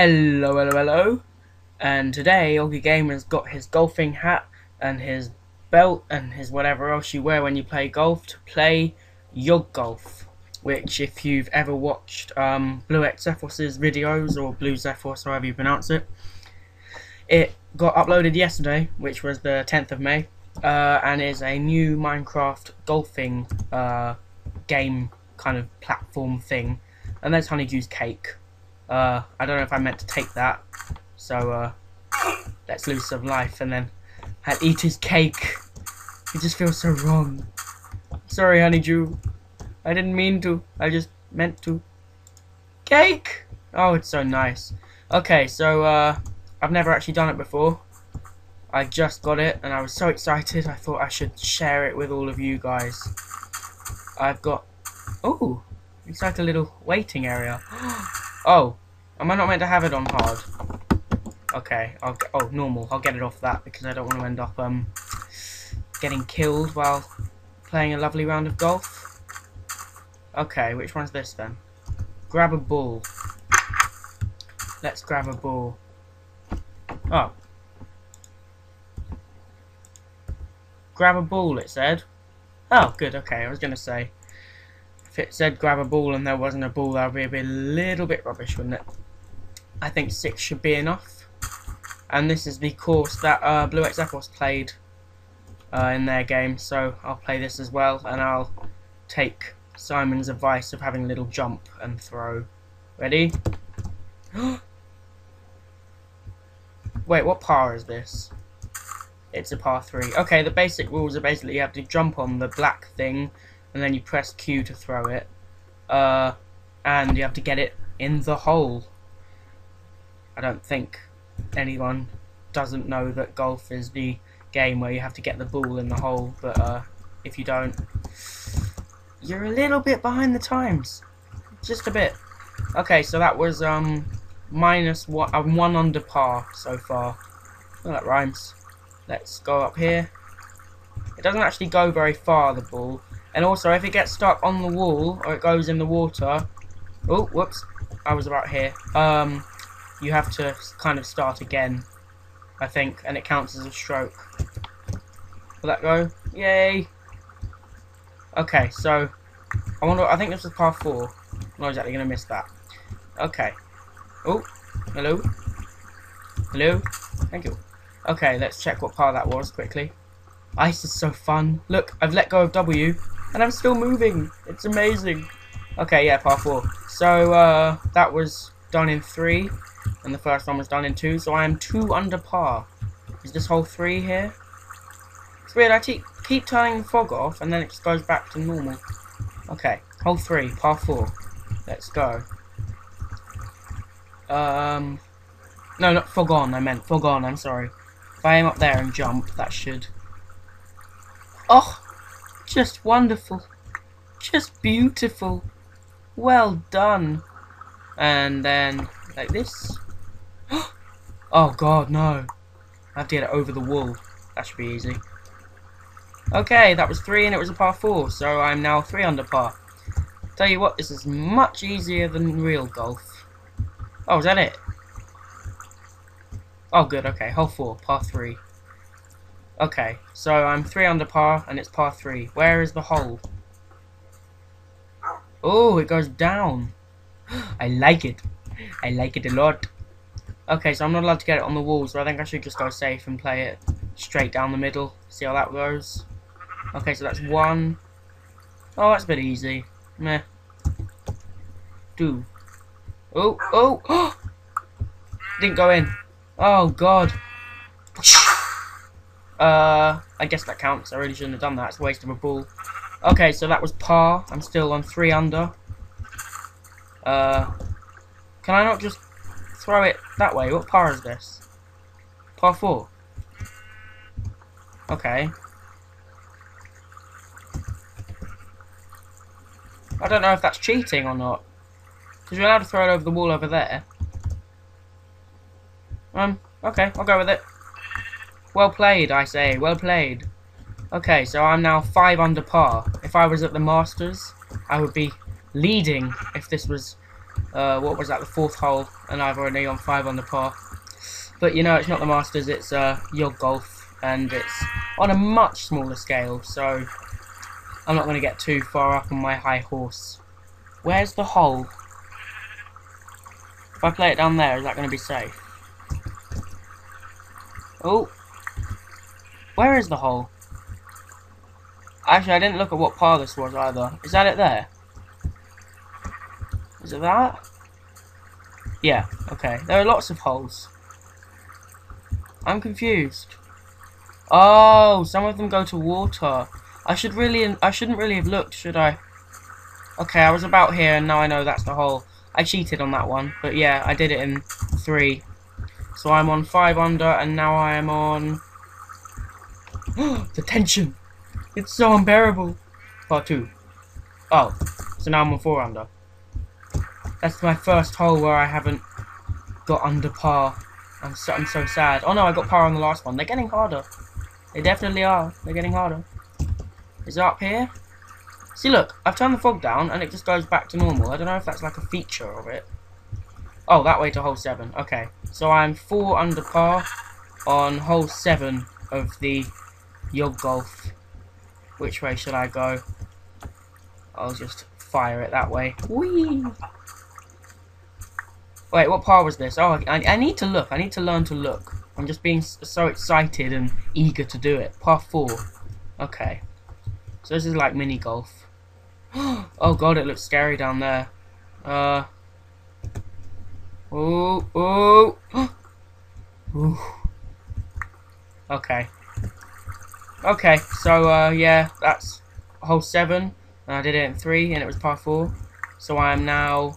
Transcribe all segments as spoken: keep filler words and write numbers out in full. Hello, hello, hello. And today, OgiGamer has got his golfing hat and his belt and his whatever else you wear when you play golf to play Yog Golf. Which, if you've ever watched um, BlueXephos' videos, or BlueXephos, however you pronounce it, it got uploaded yesterday, which was the tenth of May, uh, and is a new Minecraft golfing uh, game kind of platform thing. And there's Honeydew's cake. Uh, I don't know if I meant to take that, so uh, let's lose some life and then I'll eat his cake. It just feels so wrong. Sorry, Honeydew. I didn't mean to. I just meant to. Cake! Oh, it's so nice. Okay, so uh, I've never actually done it before. I just got it and I was so excited. I thought I should share it with all of you guys. I've got... Oh, it's like a little waiting area. Oh, am I not meant to have it on hard? Okay, I'll get, oh, normal. I'll get it off that because I don't want to end up um getting killed while playing a lovely round of golf. Okay, which one's this then? Grab a ball. Let's grab a ball. Oh. Grab a ball, it said. Oh, good, okay, I was going to say. If it said grab a ball and there wasn't a ball, that would be a, bit, a little bit rubbish, wouldn't it? I think six should be enough. And this is the course that uh, BlueXephos played uh, in their game, so I'll play this as well, and I'll take Simon's advice of having a little jump and throw. Ready? Wait, what par is this? It's a par three. Okay, the basic rules are basically you have to jump on the black thing, and then you press Q to throw it, uh, and you have to get it in the hole. I don't think anyone doesn't know that golf is the game where you have to get the ball in the hole, but uh, if you don't, you're a little bit behind the times, just a bit. Okay, so that was um minus one, uh, one under par so far. Well, that rhymes. Let's go up here. It doesn't actually go very far, the ball. And also, if it gets stuck on the wall, or it goes in the water... Oh, whoops. I was about here. Um, you have to kind of start again, I think. And it counts as a stroke. Will that go? Yay! Okay, so... I wonder. I think this was par four. I'm not exactly going to miss that. Okay. Oh, hello. Hello. Thank you. Okay, let's check what par that was, quickly. Ice is so fun. Look, I've let go of W. And I'm still moving. It's amazing. Okay, yeah, par four. So uh, that was done in three, and the first one was done in two. So I am two under par. Is this hole three here? It's weird. I keep turning the fog off, and then it just goes back to normal. Okay, hole three, par four. Let's go. Um, no, not fog on. I meant fog on. I'm sorry. If I aim up there and jump, that should. Oh. Just wonderful. Just beautiful. Well done. And then, like this. Oh god, no. I have to get it over the wall. That should be easy. Okay, that was three and it was a par four, so I'm now three under par. Tell you what, this is much easier than real golf. Oh, is that it? Oh good, okay. Hole four, par three. Okay, so I'm three under par, and it's par three. Where is the hole? Oh, it goes down. I like it. I like it a lot. Okay, so I'm not allowed to get it on the wall, so I think I should just go safe and play it straight down the middle. See how that goes. Okay, so that's one. Oh, that's a bit easy. Meh. Two. Oh, oh, oh! Didn't go in. Oh, God. Uh, I guess that counts. I really shouldn't have done that. It's a waste of a ball. Okay, so that was par. I'm still on three under. Uh, can I not just throw it that way? What par is this? Par four. Okay. I don't know if that's cheating or not. Because you're allowed to throw it over the wall over there. Um, okay, I'll go with it. Well played, I say. Well played. Okay, so I'm now five under par. If I was at the Masters, I would be leading if this was uh, what was that, the fourth hole, and I've already on five on the par. But you know, it's not the Masters, it's uh, your golf, and it's on a much smaller scale, so I'm not going to get too far up on my high horse. Where's the hole? If I play it down there, is that going to be safe? Oh, where is the hole? Actually, I didn't look at what par this was either. Is that it there? Is it that? Yeah, okay. There are lots of holes. I'm confused. Oh, some of them go to water. I should really, I shouldn't really have looked, should I? Okay, I was about here and now I know that's the hole. I cheated on that one, but yeah, I did it in three. So I'm on five under and now I am on... The tension! It's so unbearable! Part two. Oh, so now I'm on four under. That's my first hole where I haven't got under par. I'm so, I'm so sad. Oh no, I got par on the last one. They're getting harder. They definitely are. They're getting harder. Is it up here? See, look, I've turned the fog down and it just goes back to normal. I don't know if that's like a feature of it. Oh, that way to hole seven. Okay, so I'm four under par on hole seven of the Yog Golf. Which way should I go? I'll just fire it that way. Whee! Wait, what par was this? Oh, I, I need to look. I need to learn to look. I'm just being so excited and eager to do it. Par four. Okay. So this is like mini golf. Oh god, it looks scary down there. Uh... Oh, oh, oh. Okay. Okay, so, uh, yeah, that's hole seven, and I did it in three, and it was par four, so I am now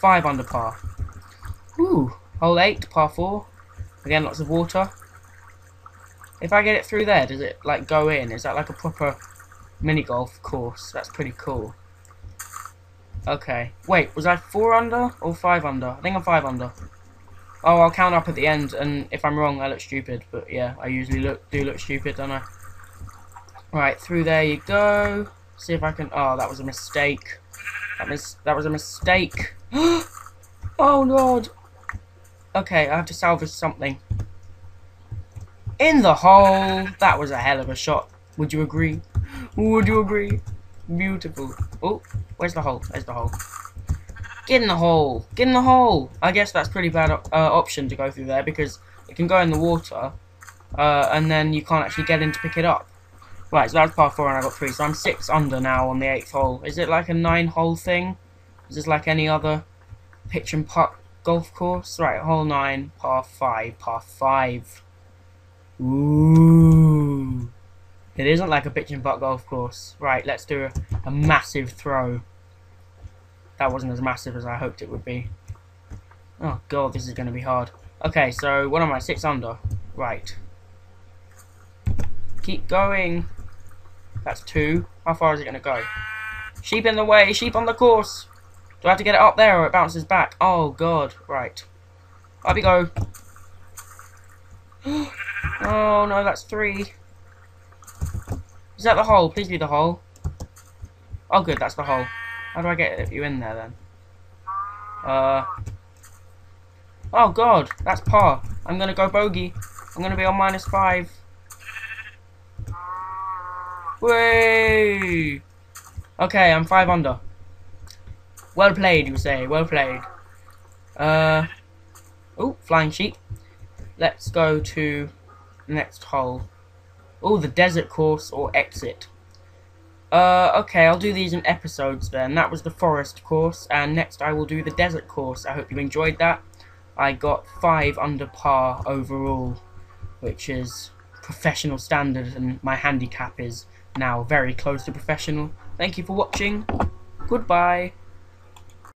five under par. Ooh, hole eight, par four, again, lots of water. If I get it through there, does it, like, go in? Is that, like, a proper mini-golf course? That's pretty cool. Okay, wait, was I four under or five under? I think I'm five under. Oh, I'll count up at the end, and if I'm wrong, I look stupid. But yeah, I usually look do look stupid, don't I? Right, through there you go. See if I can. Oh, that was a mistake. That mis that was a mistake. Oh lord. Okay, I have to salvage something. In the hole. That was a hell of a shot. Would you agree? Would you agree? Beautiful. Oh, where's the hole? There's the hole. Get in the hole! Get in the hole! I guess that's pretty bad uh, option to go through there because it can go in the water uh, and then you can't actually get in to pick it up. Right, so that was par four and I got three, so I'm six under now on the eighth hole. Is it like a nine hole thing? Is this like any other pitch and putt golf course? Right, hole nine, par five, par five. Ooh. It isn't like a pitch and putt golf course. Right, let's do a, a massive throw. That wasn't as massive as I hoped it would be. Oh god, this is going to be hard. Okay, so what am I? Six under. Right. Keep going. That's two. How far is it going to go? Sheep in the way. Sheep on the course. Do I have to get it up there or it bounces back? Oh god. Right. Up we go. Oh no, that's three. Is that the hole? Please be the hole. Oh good, that's the hole. How do I get you in there then? Uh. Oh god, that's par. I'm gonna go bogey. I'm gonna be on minus five. Whee! Okay, I'm five under. Well played, you say. Well played. Uh. Oh, flying sheep. Let's go to the next hole. Oh, the desert course or exit. Uh, okay, I'll do these in episodes then. That was the forest course, and next I will do the desert course. I hope you enjoyed that. I got five under par overall, which is professional standard, and my handicap is now very close to professional. Thank you for watching. Goodbye.